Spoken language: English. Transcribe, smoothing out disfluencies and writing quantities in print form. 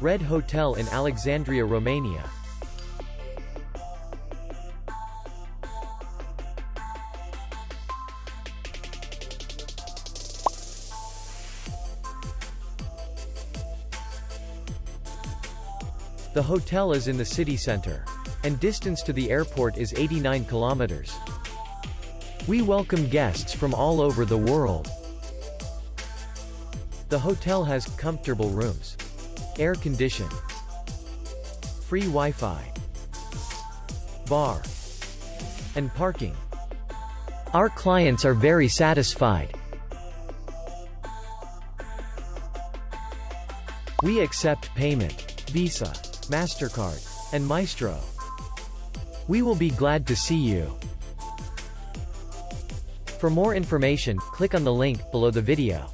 Red Hotel in Alexandria, Romania. The hotel is in the city center, and distance to the airport is 89 kilometers. We welcome guests from all over the world. The hotel has comfortable rooms, air condition, free Wi-Fi, bar, and parking. Our clients are very satisfied. We accept payment, Visa, MasterCard, and Maestro. We will be glad to see you. For more information, click on the link below the video.